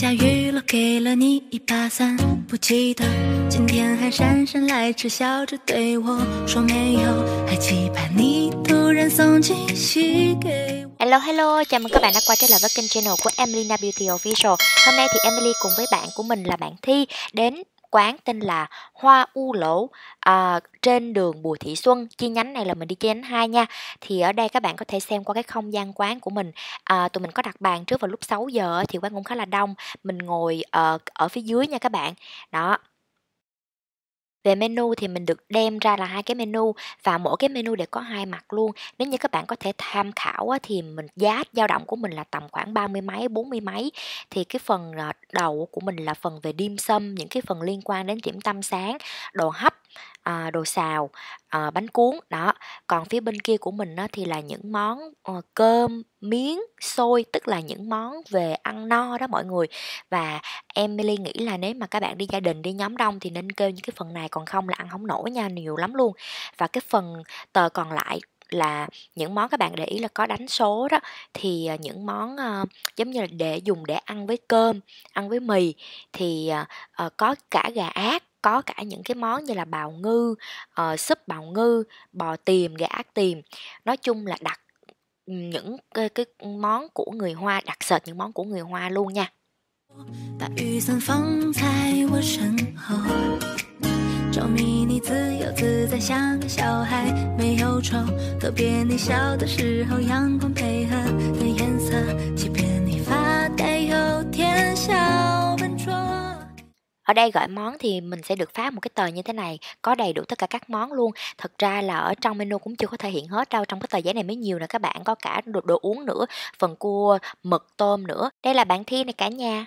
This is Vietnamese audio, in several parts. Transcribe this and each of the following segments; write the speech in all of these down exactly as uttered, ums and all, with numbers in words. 下雨了，给了你一把伞，不记得今天还姗姗来迟，笑着对我说没有，还期盼你突然送惊喜给我。Hello hello, chào mừng các bạn đã quay trở lại với kênh channel của Emilyna Beauty Official. Hôm nay thì Emily cùng với bạn của mình là bạn Thi đến quán tên là Hua Wu Lou à, trên đường Bùi Thị Xuân. Chi nhánh này là mình đi chi nhánh hai nha. Thì ở đây các bạn có thể xem qua cái không gian quán của mình. à, Tụi mình có đặt bàn trước vào lúc sáu giờ. Thì quán cũng khá là đông. Mình ngồi ở, ở phía dưới nha các bạn. Đó. Về menu thì mình được đem ra là hai cái menu và mỗi cái menu đều có hai mặt luôn. Nếu như các bạn có thể tham khảo thì mình giá dao động của mình là tầm khoảng ba mươi mấy, bốn mươi mấy. Thì cái phần đầu của mình là phần về dim sum, những cái phần liên quan đến điểm tâm sáng, đồ hấp, À, đồ xào, à, bánh cuốn đó. Còn phía bên kia của mình á, thì là những món à, cơm, miếng, xôi, tức là những món về ăn no đó mọi người. Và Emily nghĩ là nếu mà các bạn đi gia đình, đi nhóm đông thì nên kêu những cái phần này, còn không là ăn không nổi nha, nhiều lắm luôn. Và cái phần tờ còn lại là những món các bạn để ý là có đánh số đó, thì những món uh, giống như là để dùng để ăn với cơm, ăn với mì thì uh, uh, có cả gà ác, có cả những cái món như là bào ngư, uh, súp bào ngư, bò tiềm, gà ác tiềm. Nói chung là đặt những cái, cái món của người Hoa, đặc sệt những món của người Hoa luôn nha. Ở đây gọi món thì mình sẽ được phát một cái tờ như thế này, có đầy đủ tất cả các món luôn. Thật ra là ở trong menu cũng chưa có thể hiện hết đâu, trong cái tờ giấy này mới nhiều nè các bạn, có cả đồ, đồ uống nữa, phần cua, mực, tôm nữa. Đây là bạn Thi này cả nhà.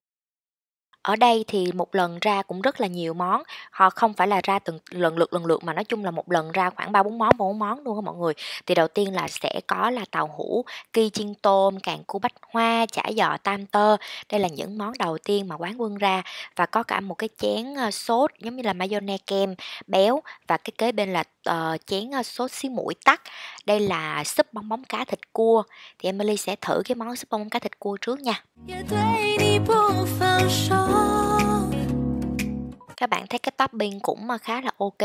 Ở đây thì một lần ra cũng rất là nhiều món, họ không phải là ra từng lần lượt lần lượt mà nói chung là một lần ra khoảng ba bốn món bốn món luôn á mọi người. Thì đầu tiên là sẽ có là tàu hũ, ki chiên tôm, càng cua bách hoa, chả giò tam tơ. Đây là những món đầu tiên mà quán quân ra, và có cả một cái chén sốt giống như là mayonnaise kem béo, và cái kế bên là uh, chén sốt xí mũi tắc. Đây là súp bong bóng cá thịt cua. Thì Emily sẽ thử cái món súp bong bóng cá thịt cua trước nha. Các bạn thấy cái topping cũng khá là ok.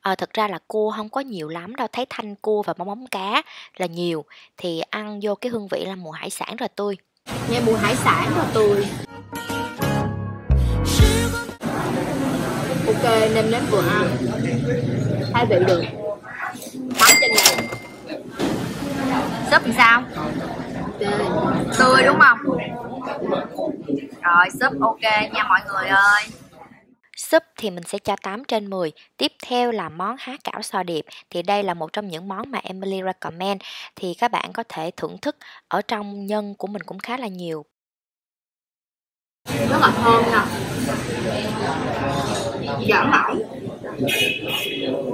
à, Thật ra là cua không có nhiều lắm đâu, thấy thanh cua và bong bóng cá là nhiều. Thì ăn vô cái hương vị là mùa hải sản rồi tươi. Nghe mùa hải sản rồi tươi. Ok, nêm nếm vừa ăn. Hai vị được. Mắm trên này. Súp sao? Tươi đúng không? Rồi súp ok nha mọi người ơi. Súp thì mình sẽ cho tám trên mười. Tiếp theo là món há cảo sò điệp. Thì đây là một trong những món mà Emily recommend. Thì các bạn có thể thưởng thức. Ở trong nhân của mình cũng khá là nhiều. Rất là thơm nha. Giảm mỏng.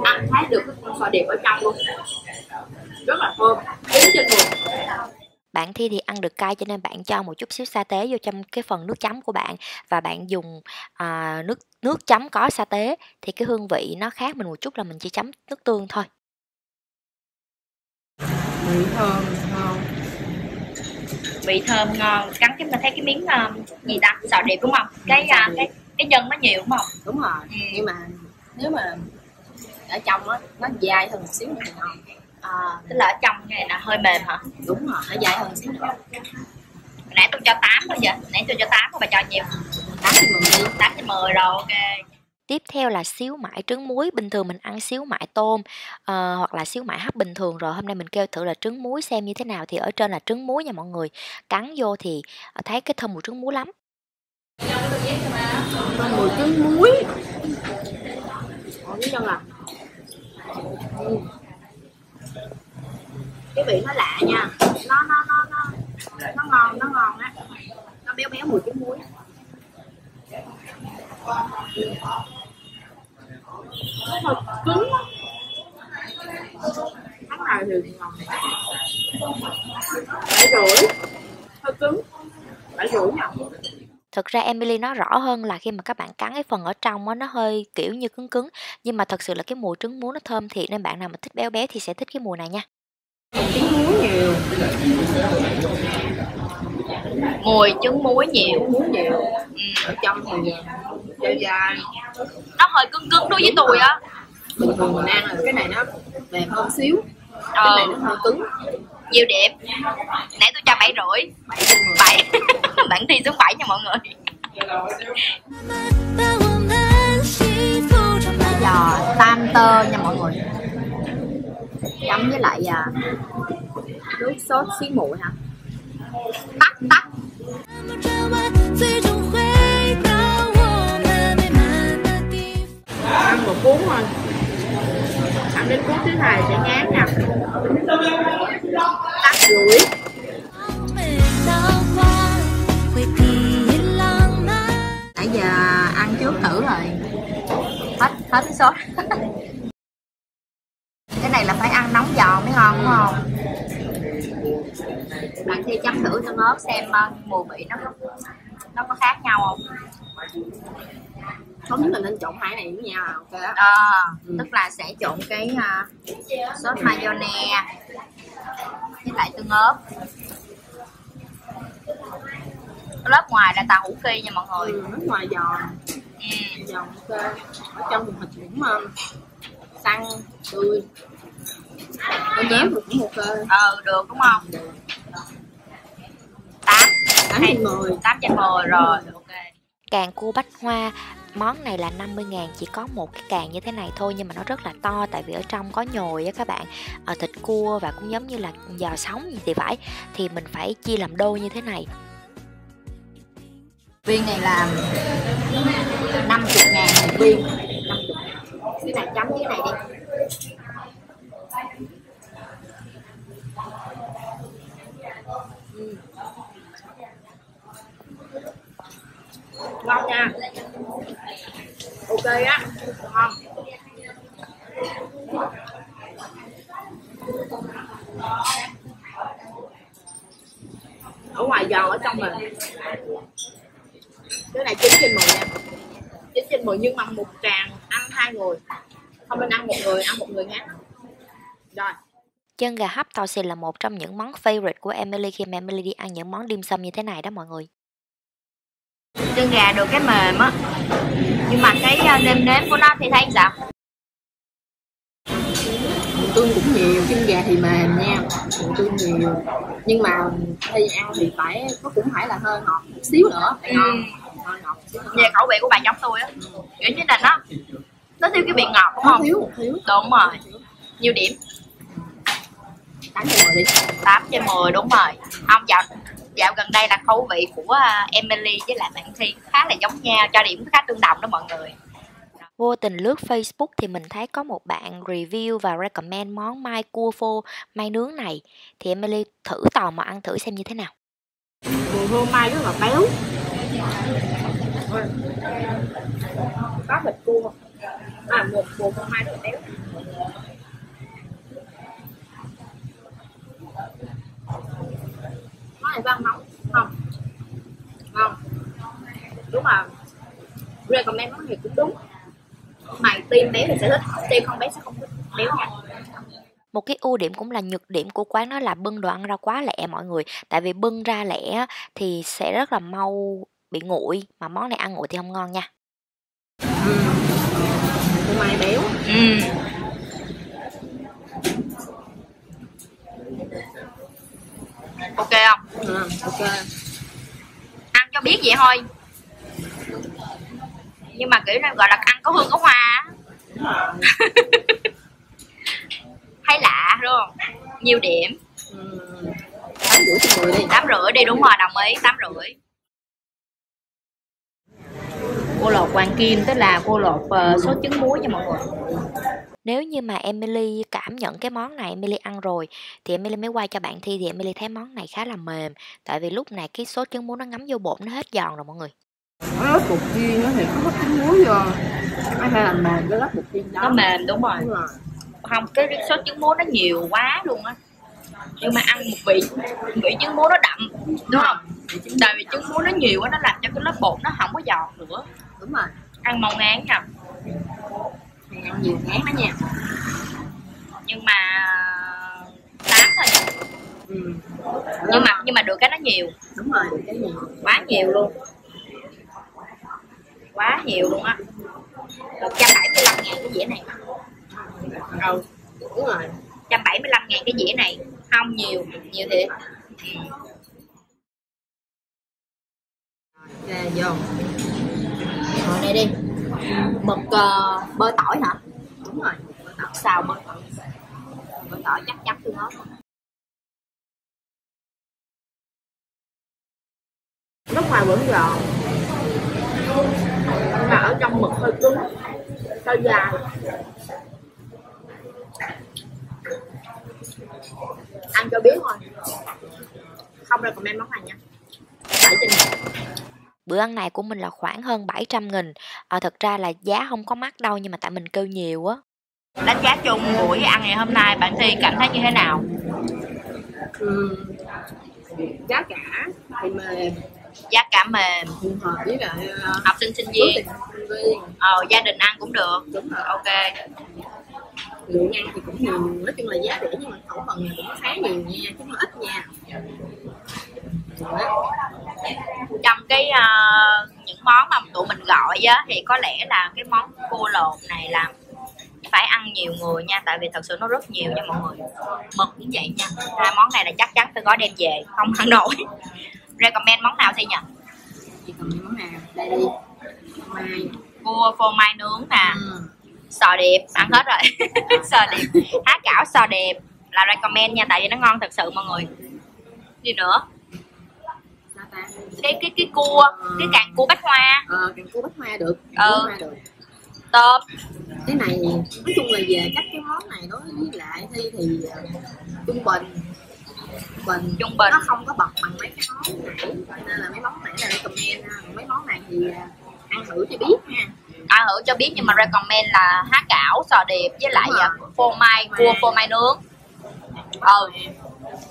Ăn thấy được con sò điệp ở trong luôn. Rất là thơm. chín trên mười. Bạn Thi thì ăn được cay cho nên bạn cho một chút xíu sa tế vô trong cái phần nước chấm của bạn. Và bạn dùng à, nước nước chấm có sa tế. Thì cái hương vị nó khác mình một chút, là mình chỉ chấm nước tương thôi. Vị thơm ngon. Vị thơm ngon. Cắn cái mình thấy cái miếng uh, gì ta? Sò điệp đúng không? Cái uh, cái cái nhân nó nhiều đúng không? Đúng rồi. Ừ. Nhưng mà nếu mà ở trong đó, nó dai hơn một xíu nữa thì ngon. À, tức là ở trong này là hơi mềm hả? Đúng rồi, nó dai hơn xíu nữa. Nãy tôi cho tám thôi vậy. Nãy tôi cho tám, bà cho nhiều. tám trên mười. tám trên mười rồi, ok. Tiếp theo là xíu mại trứng muối. Bình thường mình ăn xíu mại tôm uh, hoặc là xíu mại hấp bình thường rồi. Hôm nay mình kêu thử là trứng muối xem như thế nào. Thì ở trên là trứng muối nha mọi người. Cắn vô thì thấy cái thơm mùi trứng muối lắm. Mùi trứng muối. Còn cái nhân là ừ. Cái vị nó lạ nha, nó nó nó nó nó ngon, nó ngon á, nó béo béo mùi trứng muối. Nó thật cứng á. Tháng này thì ngon. Bảy rưỡi, hơi cứng, bảy rưỡi nha. Thực ra Emily nói rõ hơn là khi mà các bạn cắn cái phần ở trong đó, nó hơi kiểu như cứng cứng. Nhưng mà thật sự là cái mùi trứng muối nó thơm thiệt, nên bạn nào mà thích béo béo thì sẽ thích cái mùi này nha. Trứng muối nhiều. mùi trứng muối nhiều, ừ, trong thì dai dai, nó hơi cứng cứng đối với tôi á. Bình thường mình ăn là cái này nó mềm hơn xíu, cái này nó hơi cứng. Nhiều điểm, nãy tôi cho bảy rưỡi, bảy, bạn thi xuống bảy nha mọi người. Bây giờ tam tơ nha mọi người, chấm với lại à, nước sốt xí muội hả? Tắt tắt. Ăn một cuốn thôi, ăn đến cuốn thứ này sẽ ngán nha. Tắt rưỡi. Nãy giờ ăn trước thử rồi, hết hết sốt. Cái này là phải ăn nóng giòn mới ngon đúng không? Bạn thi chấm thử cho ớt xem mùi vị nó nó có khác nhau không? Tốt nhất là nên trộn hai này với nhau ok á. À, ừ. Tức là sẽ trộn cái uh, sốt mayonnaise với lại tương ớt. Lớp ngoài là tàu hủ kia nha mọi người. Ừ, lớp ngoài giòn. Ừ. Giòn ok. Ở trong thì thịt cũng uh, xăng tươi. Con ném được cũng một cơ. Ờ được đúng không? Được. Tám, tám trên mười, tám trên mười rồi. Ok. Càng cua bách hoa, món này là năm mươi ngàn, chỉ có một cái càng như thế này thôi nhưng mà nó rất là to tại vì ở trong có nhồi á các bạn. Ở thịt cua và cũng giống như là giò sống gì thì phải, thì mình phải chia làm đôi như thế này. Viên này là năm mươi ngàn một viên. Cái này chấm cái này đi. Ngon nha. Ok á, ngon. Ở ngoài giòn ở trong mình. Cái này chín trên mười nha. chín trên mười nhưng mà một càng ăn hai người. Không nên ăn một người, ăn một người ngán. Rồi. Chân gà hấp tàu xì là một trong những món favorite của Emily khi mà Emily đi ăn những món dim sum như thế này đó mọi người. Chân gà được cái mềm á, nhưng mà cái nêm nếm của nó thì thấy sao? Tương cũng nhiều, chân gà thì mềm nha, tương nhiều. Nhưng mà khi ăn thì phải nó cũng phải là hơi ngọt một xíu nữa. Ừ. Ngon, hơi ngọt. Về khẩu vị của bà giống tôi á, kiểu như là nó nó thiếu cái vị ngọt đúng không? Thiếu, thiếu. Đúng rồi. Nhiều điểm. tám trên mười đi. tám trên mười đúng rồi. Không dạo dạo gần đây là khẩu vị của Emily với lại bạn Thi khá là giống nhau, cho điểm khá tương đồng đó mọi người. Vô tình lướt Facebook thì mình thấy có một bạn review và recommend món mai cua phô, mai nướng này thì Emily thử tò mò ăn thử xem như thế nào. Mùi phô mai rất là béo. Có thịt cua. À một mùi phô mai rất là béo. Này vang nóng không không đúng mà recommend món này cũng đúng, mày tim bé thì sẽ thích, tim không bé sẽ không thích béo nha. Một cái ưu điểm cũng là nhược điểm của quán đó là bưng đồ ăn ra quá lẹ mọi người, tại vì bưng ra lẹ thì sẽ rất là mau bị nguội mà món này ăn nguội thì không ngon nha. Ừ. Cô mai béo. Ừ. Ok không? Ừ, ok. Ăn cho biết vậy thôi. Nhưng mà kiểu này gọi là ăn có hương có hoa. Thấy lạ đúng không? Nhiều điểm. Ừ. tám rưỡi đi. tám rưỡi đi đúng rồi, đồng ý, tám rưỡi. Cô lột hoàng kim tức là cô lột uh, sốt trứng muối nha mọi người. Nếu như mà Emily cảm nhận cái món này, Emily ăn rồi thì Emily mới quay cho bạn Thi thì Emily thấy món này khá là mềm. Tại vì lúc này cái sốt trứng muối nó ngấm vô bột nó hết giòn rồi mọi người. Nó lớp bột chiên nó thì có hết trứng muối rồi. Nó hay là mềm cái lớp bột chiên đó. Nó mềm đúng rồi. Đúng rồi. Không, cái sốt trứng muối nó nhiều quá luôn á. Nhưng mà ăn một vị, một vị trứng muối nó đậm đúng không? Tại vì trứng muối nó nhiều quá nó làm cho cái lớp bột nó không có giòn nữa. Đúng rồi. Ăn mau ngán nha. Ăn nhiều ngán đó nha. Nhưng mà tám thôi. Ừ. Nhưng mà nhưng mà được cái nó nhiều. Đúng rồi, được cái nhiều, quá nhiều luôn, quá nhiều luôn á. Một trăm bảy mươi lăm ngàn cái dĩa này. Ừ, đúng rồi, một trăm bảy mươi lăm ngàn cái dĩa này. Không nhiều, nhiều thiệt. Ok, vô ngồi đây đi. Mực uh, bơ tỏi hả? Đúng rồi, bơ tỏi. Xào bơ tỏi, bơ tỏi chắc chắn tương ớt. Nước ngoài vẫn giòn mà ở trong mực hơi cứng, hơi dài. Ăn cho biết thôi, không recommend món này nha. Bữa ăn này của mình là khoảng hơn bảy trăm nghìn. à, Thật ra là giá không có mắc đâu, nhưng mà tại mình kêu nhiều á. Đánh giá chung buổi ăn ngày hôm nay bạn Thi cảm thấy như thế nào? Ừ, giá cả thì mềm. Giá cả mềm, hợp với lại học sinh sinh viên. Ờ, gia đình ăn cũng được. Đúng rồi, ok. Lượng ăn thì cũng nhiều, nói chung là giá rẻ nhưng mà khẩu phần cũng khá nhiều nha, chứ không ít nha. Trong cái uh, những món mà tụi mình gọi á, thì có lẽ là cái món cua lộn này là phải ăn nhiều người nha, tại vì thật sự nó rất nhiều nha mọi người. Mực cũng vậy nha, hai món này là chắc chắn phải gói đem về, không ăn nổi. Recommend món nào Thi nhỉ? Recommend món nào? Đây đi. Mai. Cua phô mai nướng nè. Ừ. Sò điệp, ăn hết rồi. Sò điệp, há cảo sò điệp là recommend nha, tại vì nó ngon thật sự mọi người. Gì nữa? Cái cái cái cua, ừ. Cái càng cua bách hoa. Ờ, càng cua bách hoa được. Ừ. Hoa được. Tôm. Cái này nói chung là về các cái món này đối với lại Thi thì trung bình. Bình, trung bình nó không có bật bằng mấy cái món nãy, nên là mấy món nãy là recommend ha. Mấy món này thì ăn thử cho biết ha, ăn thử cho biết, nhưng mà recommend là há cảo sò điệp với lại phô mai, cua phô mai nướng, ừ,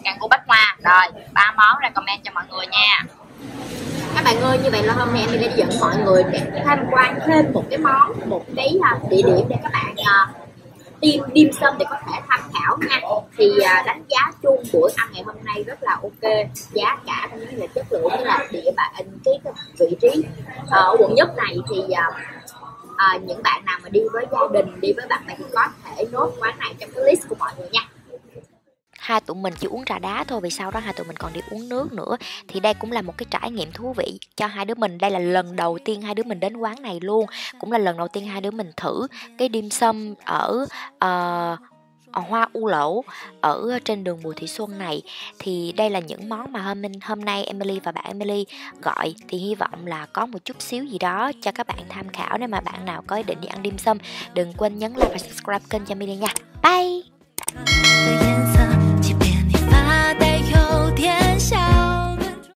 càng cua bách hoa. Rồi ba món recommend cho mọi người nha các bạn ơi. Như vậy là hôm nay mình đã dẫn mọi người để tham quan thêm một cái món, một cái địa điểm để các bạn tìm dim sum để có thể tham khảo nha. Thì đánh giá chung buổi ăn ngày hôm nay rất là ok, giá cả cũng như là chất lượng, như là địa bàn cái, cái vị trí ở quận nhất này thì à, những bạn nào mà đi với gia đình, đi với bạn bè thì có thể nốt quán này trong cái list của mọi người nha. Hai tụi mình chỉ uống trà đá thôi, vì sau đó hai tụi mình còn đi uống nước nữa. Thì đây cũng là một cái trải nghiệm thú vị cho hai đứa mình. Đây là lần đầu tiên hai đứa mình đến quán này luôn, cũng là lần đầu tiên hai đứa mình thử cái dim sum ở uh, Hua Wu Lou ở trên đường Bùi Thị Xuân này. Thì đây là những món mà hôm, hôm nay Emily và bạn Emily gọi. Thì hy vọng là có một chút xíu gì đó cho các bạn tham khảo. Nếu mà bạn nào có ý định đi ăn dim sum, đừng quên nhấn like và subscribe kênh cho Emily nha. Bye.